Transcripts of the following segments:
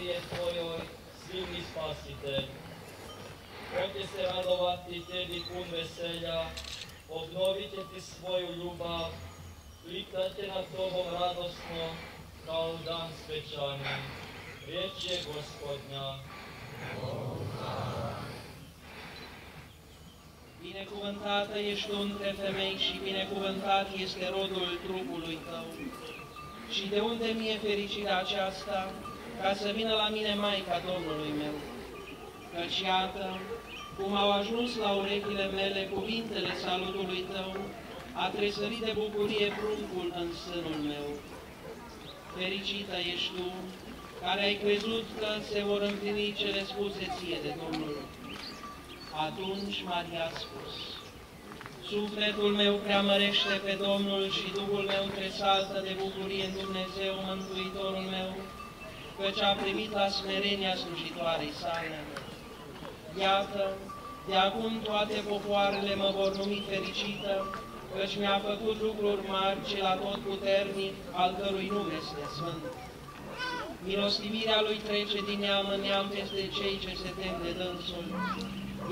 je tvojoj, silni spasitelj. On će se radovati tebi pun veselja, obnovit će ti svoju ljubav, litat će nad tobom radosno, kao dan svečani. Riječ je Gospodnja. Binecuvântată ești tu între femei și binecuvântat este rodul trupului tău. Și de unde mi-e fericirea aceasta, ca să vină la mine Maica Domnului meu? Căci iată, cum au ajuns la urechile mele cuvintele salutului tău, a tresărit de bucurie pruncul în sânul meu. Fericită ești tu, care ai crezut că se vor împlini cele spuse ție de Domnul. Atunci Maria a spus: sufletul meu preamărește pe Domnul și Duhul meu tresaltă de bucurie în Dumnezeu, Mântuitorul meu, căci a primit la smerenia slujitoarei sale. Iată, de acum toate popoarele mă vor numi fericită, căci mi-a făcut lucruri mari cel atotputernic, al cărui nume este sfânt. Milostivirea lui trece din neam în neam peste cei ce se tem de dânsul.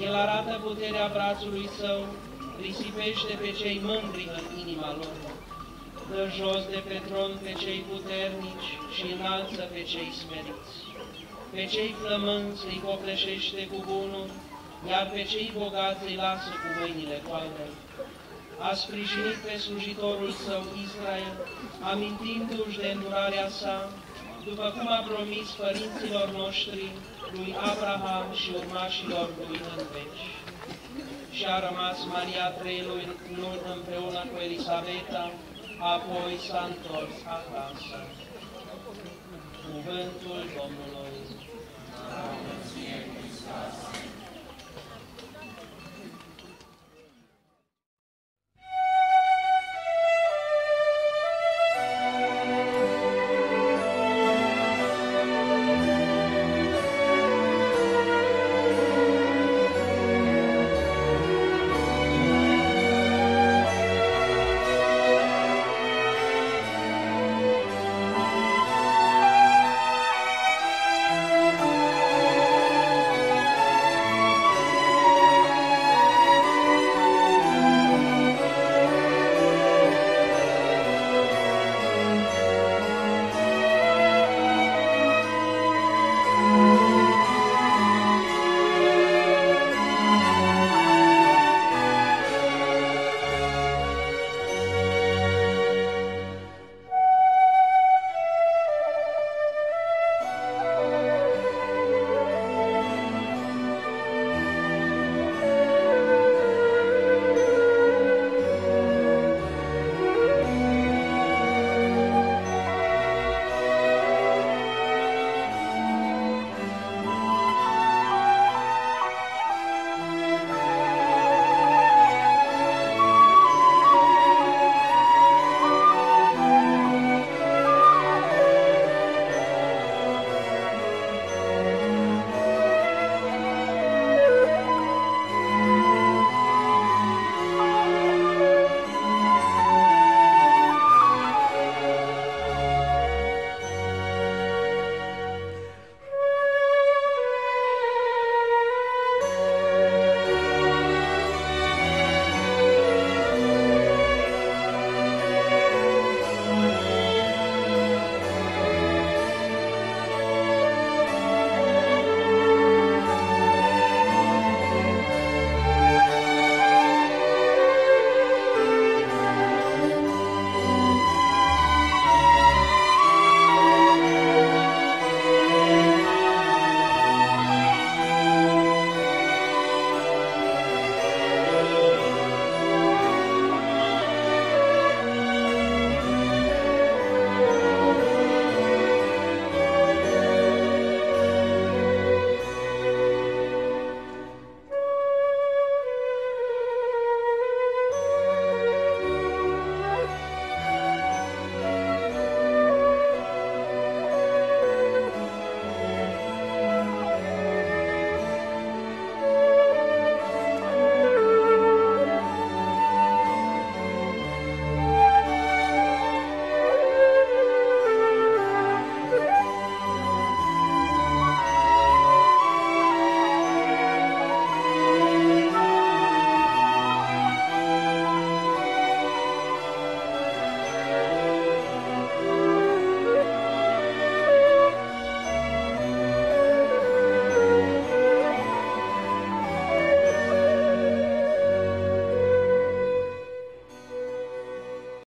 El arată puterea brațului său, risipește pe cei mândri în inima lor, dă jos de pe tron pe cei puternici și înalță pe cei smeriți. Pe cei flămânți îi copleșește cu bunul, iar pe cei bogați îi lasă cu mâinile goale. A sprijinit pe slujitorul său Israel, amintindu-și de îndurarea sa, după cum a promis părinților noștri, lui Abraham și urmașilor lui în veci. Și a rămas Maria 3 luni împreună cu Elisabeta, apoi s-a întors acasă. Cuvântul Domnului. Slavă ție, Hristos!